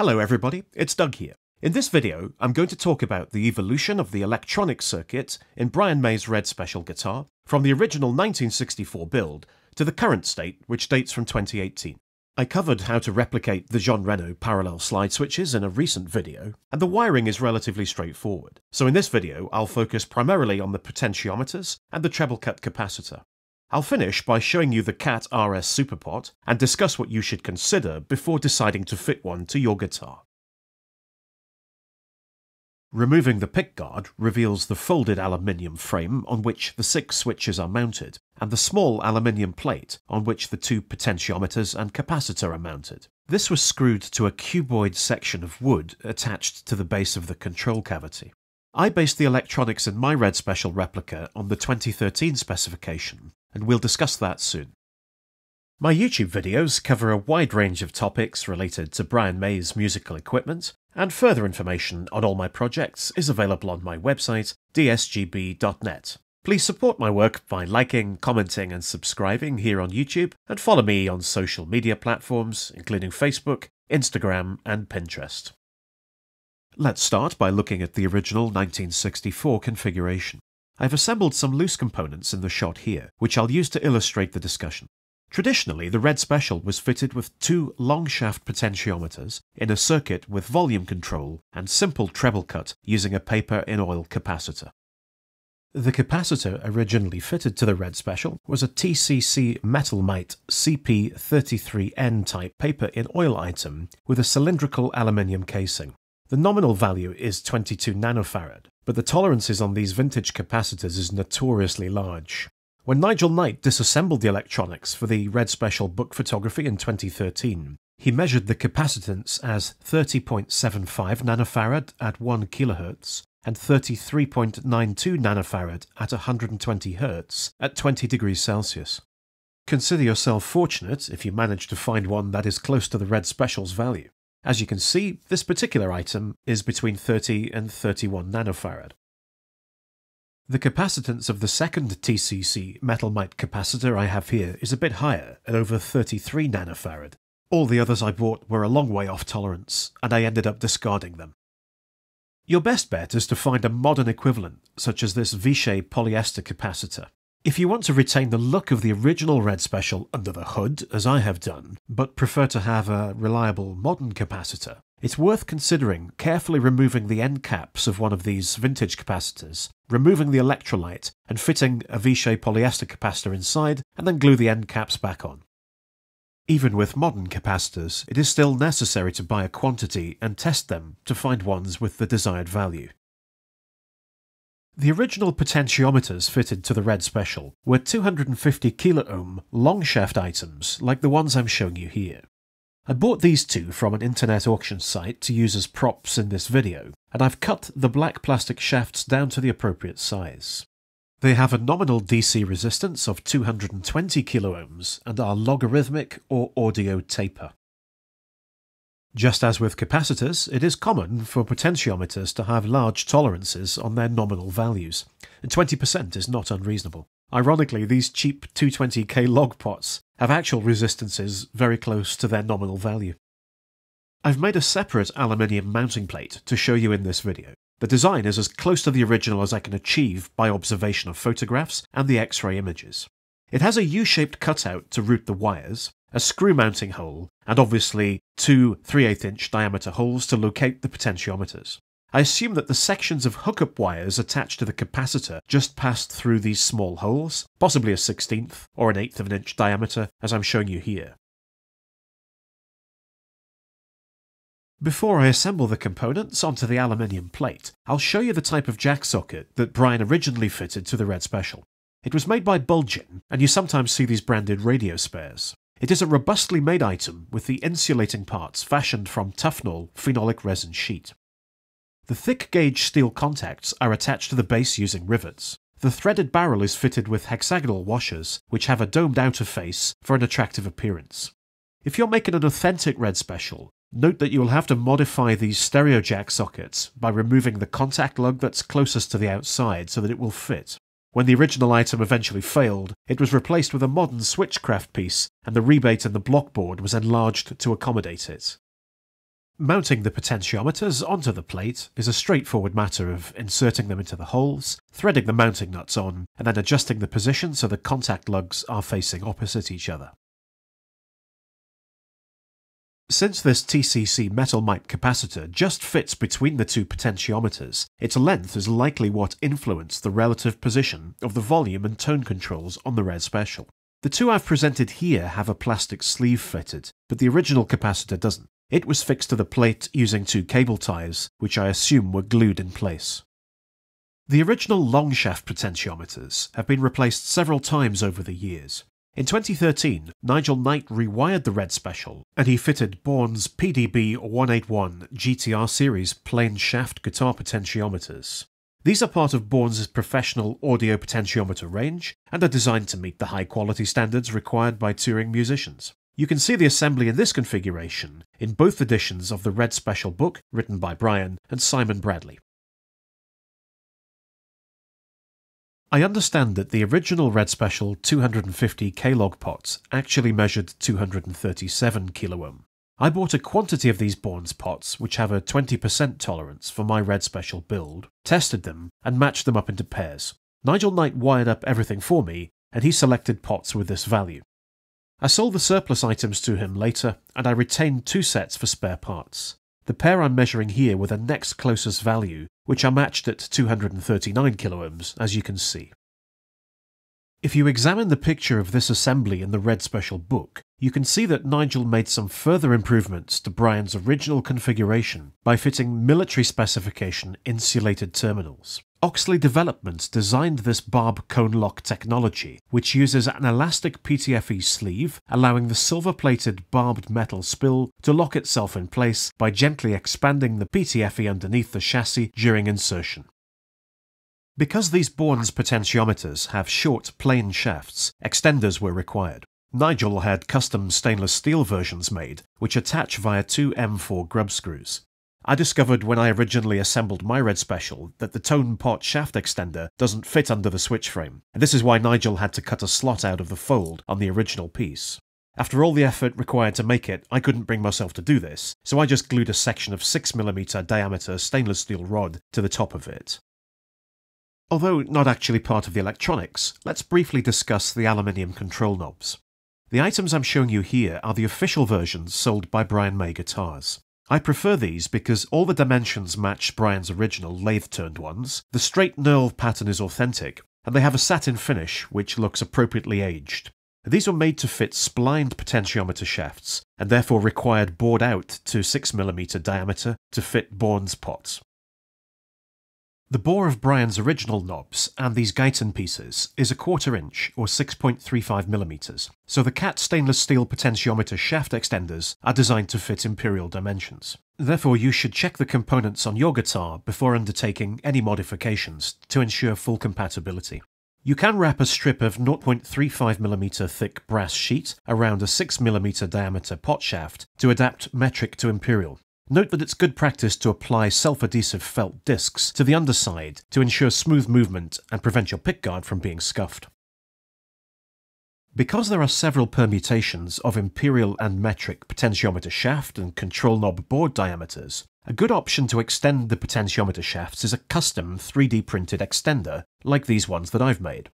Hello everybody, it's Doug here. In this video, I'm going to talk about the evolution of the electronic circuit in Brian May's Red Special guitar from the original 1964 build to the current state, which dates from 2018. I covered how to replicate the Jean Reno parallel slide switches in a recent video, and the wiring is relatively straightforward. So in this video, I'll focus primarily on the potentiometers and the treble cut capacitor. I'll finish by showing you the KAT RS Superpot and discuss what you should consider before deciding to fit one to your guitar. Removing the pickguard reveals the folded aluminium frame on which the 6 switches are mounted, and the small aluminium plate on which the 2 potentiometers and capacitor are mounted. This was screwed to a cuboid section of wood attached to the base of the control cavity. I based the electronics in my Red Special replica on the 2013 specification, and we'll discuss that soon. My YouTube videos cover a wide range of topics related to Brian May's musical equipment, and further information on all my projects is available on my website, dsgb.net. Please support my work by liking, commenting and subscribing here on YouTube, and follow me on social media platforms including Facebook, Instagram and Pinterest. Let's start by looking at the original 1964 configuration. I've assembled some loose components in the shot here, which I'll use to illustrate the discussion. Traditionally, the Red Special was fitted with 2 long-shaft potentiometers in a circuit with volume control and simple treble cut using a paper-in-oil capacitor. The capacitor originally fitted to the Red Special was a TCC MetalMite CP33N type paper-in-oil item with a cylindrical aluminium casing. The nominal value is 22 nanofarad, but the tolerances on these vintage capacitors is notoriously large. When Nigel Knight disassembled the electronics for the Red Special book photography in 2013, he measured the capacitance as 30.75 nanofarad at 1 kHz and 33.92 nanofarad at 120 Hz at 20 degrees Celsius. Consider yourself fortunate if you manage to find one that is close to the Red Special's value. As you can see, this particular item is between 30 and 31 nanofarad. The capacitance of the second TCC MetalMite capacitor I have here is a bit higher, at over 33 nanofarad. All the others I bought were a long way off tolerance, and I ended up discarding them. Your best bet is to find a modern equivalent, such as this Vishay polyester capacitor. If you want to retain the look of the original Red Special under the hood, as I have done, but prefer to have a reliable modern capacitor, it's worth considering carefully removing the end caps of one of these vintage capacitors, removing the electrolyte, and fitting a Vishay polyester capacitor inside, and then glue the end caps back on. Even with modern capacitors, it is still necessary to buy a quantity and test them to find ones with the desired value. The original potentiometers fitted to the Red Special were 250 kiloohm long-shaft items like the ones I'm showing you here. I bought these 2 from an internet auction site to use as props in this video, and I've cut the black plastic shafts down to the appropriate size. They have a nominal DC resistance of 220 kiloohms and are logarithmic or audio taper. Just as with capacitors, it is common for potentiometers to have large tolerances on their nominal values, and 20% is not unreasonable. Ironically, these cheap 220k log pots have actual resistances very close to their nominal value. I've made a separate aluminium mounting plate to show you in this video. The design is as close to the original as I can achieve by observation of photographs and the X-ray images. It has a U-shaped cutout to route the wires, a screw mounting hole, and obviously 2 3/8-inch diameter holes to locate the potentiometers. I assume that the sections of hookup wires attached to the capacitor just passed through these small holes, possibly a 1/16 or an 1/8 inch diameter, as I'm showing you here. Before I assemble the components onto the aluminium plate, I'll show you the type of jack socket that Brian originally fitted to the Red Special. It was made by Bulgin, and you sometimes see these branded radio spares. It is a robustly made item with the insulating parts fashioned from Tufnol phenolic resin sheet. The thick gauge steel contacts are attached to the base using rivets. The threaded barrel is fitted with hexagonal washers which have a domed outer face for an attractive appearance. If you're making an authentic Red Special, note that you will have to modify these stereo jack sockets by removing the contact lug that's closest to the outside so that it will fit. When the original item eventually failed, it was replaced with a modern Switchcraft piece, and the rebate in the blockboard was enlarged to accommodate it. Mounting the potentiometers onto the plate is a straightforward matter of inserting them into the holes, threading the mounting nuts on, and then adjusting the position so the contact lugs are facing opposite each other. Since this TCC MetalMite capacitor just fits between the two potentiometers, its length is likely what influenced the relative position of the volume and tone controls on the Red Special. The two I've presented here have a plastic sleeve fitted, but the original capacitor doesn't. It was fixed to the plate using two cable ties, which I assume were glued in place. The original long shaft potentiometers have been replaced several times over the years. In 2013, Nigel Knight rewired the Red Special, and he fitted Bourns PDB181-GTR series plain shaft guitar potentiometers. These are part of Bourns' professional audio potentiometer range, and are designed to meet the high quality standards required by touring musicians. You can see the assembly in this configuration in both editions of the Red Special book, written by Brian and Simon Bradley. I understand that the original Red Special 250 K-log pot actually measured 237 kiloohm. I bought a quantity of these Bourns pots which have a 20% tolerance for my Red Special build, tested them, and matched them up into pairs. Nigel Knight wired up everything for me, and he selected pots with this value. I sold the surplus items to him later, and I retained two sets for spare parts. The pair I'm measuring here were the next closest value, which are matched at 239 kiloohms, as you can see. If you examine the picture of this assembly in the Red Special book, you can see that Nigel made some further improvements to Brian's original configuration by fitting military specification insulated terminals. Oxley Developments designed this barb cone lock technology, which uses an elastic PTFE sleeve, allowing the silver-plated barbed metal spill to lock itself in place by gently expanding the PTFE underneath the chassis during insertion. Because these Bourns potentiometers have short, plain shafts, extenders were required. Nigel had custom stainless steel versions made, which attach via two M4 grub screws. I discovered when I originally assembled my Red Special that the tone pot shaft extender doesn't fit under the switch frame, and this is why Nigel had to cut a slot out of the fold on the original piece. After all the effort required to make it, I couldn't bring myself to do this, so I just glued a section of 6mm diameter stainless steel rod to the top of it. Although not actually part of the electronics, let's briefly discuss the aluminium control knobs. The items I'm showing you here are the official versions sold by Brian May Guitars. I prefer these because all the dimensions match Brian's original lathe-turned ones, the straight knurl pattern is authentic, and they have a satin finish which looks appropriately aged. These were made to fit splined potentiometer shafts, and therefore required bored out to 6mm diameter to fit Bourns pots. The bore of Brian's original knobs and these Guyton pieces is a 1/4 inch or 6.35mm, so the KAT stainless steel potentiometer shaft extenders are designed to fit imperial dimensions. Therefore, you should check the components on your guitar before undertaking any modifications to ensure full compatibility. You can wrap a strip of 0.35mm thick brass sheet around a 6mm diameter pot shaft to adapt metric to imperial. Note that it's good practice to apply self-adhesive felt discs to the underside to ensure smooth movement and prevent your pickguard from being scuffed. Because there are several permutations of imperial and metric potentiometer shaft and control knob board diameters, a good option to extend the potentiometer shafts is a custom 3D printed extender, like these ones that I've made.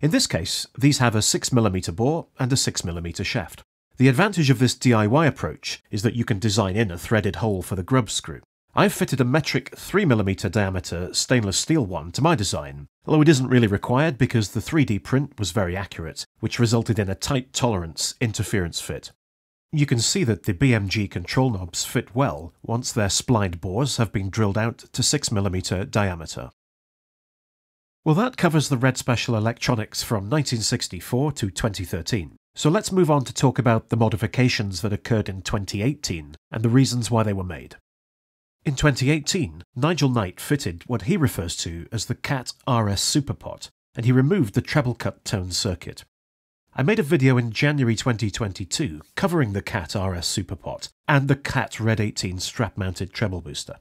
In this case, these have a 6mm bore and a 6mm shaft. The advantage of this DIY approach is that you can design in a threaded hole for the grub screw. I've fitted a metric 3mm diameter stainless steel one to my design, although it isn't really required because the 3D print was very accurate, which resulted in a tight tolerance interference fit. You can see that the BMG control knobs fit well once their splined bores have been drilled out to 6mm diameter. Well, that covers the Red Special electronics from 1964 to 2013. So let's move on to talk about the modifications that occurred in 2018 and the reasons why they were made. In 2018, Nigel Knight fitted what he refers to as the KAT RS Superpot, and he removed the treble cut tone circuit. I made a video in January 2022 covering the KAT RS Superpot and the KAT Red 18 strap-mounted treble booster.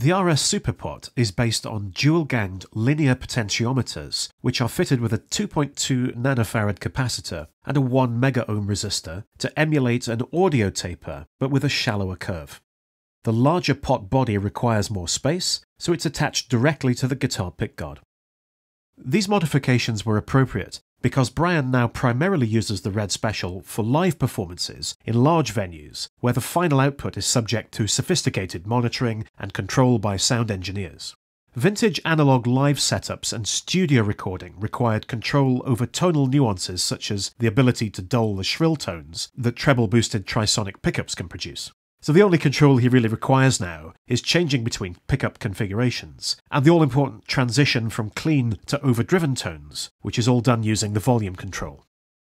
The RS Superpot is based on dual-ganged linear potentiometers, which are fitted with a 2.2 nanofarad capacitor and a 1 megaohm resistor to emulate an audio taper, but with a shallower curve. The larger pot body requires more space, so it's attached directly to the guitar pickguard. These modifications were appropriate, because Brian now primarily uses the Red Special for live performances in large venues where the final output is subject to sophisticated monitoring and control by sound engineers. Vintage analog live setups and studio recording required control over tonal nuances such as the ability to dull the shrill tones that treble-boosted trisonic pickups can produce. So the only control he really requires now is changing between pickup configurations, and the all-important transition from clean to overdriven tones, which is all done using the volume control.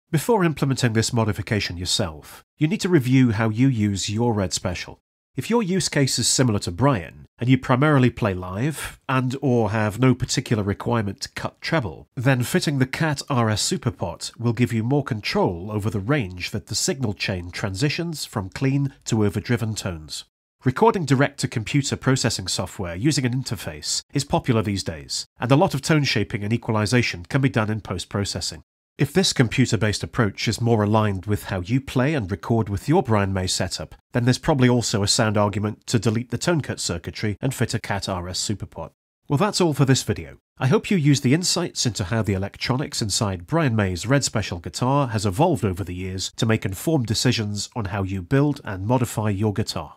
Before implementing this modification yourself, you need to review how you use your Red Special. If your use case is similar to Brian, and you primarily play live, and/or have no particular requirement to cut treble, then fitting the KAT RS Superpot will give you more control over the range that the signal chain transitions from clean to overdriven tones. Recording direct-to-computer processing software using an interface is popular these days, and a lot of tone shaping and equalization can be done in post-processing. If this computer-based approach is more aligned with how you play and record with your Brian May setup, then there's probably also a sound argument to delete the tone cut circuitry and fit a KAT RS Superpot. Well, that's all for this video. I hope you use the insights into how the electronics inside Brian May's Red Special guitar has evolved over the years to make informed decisions on how you build and modify your guitar.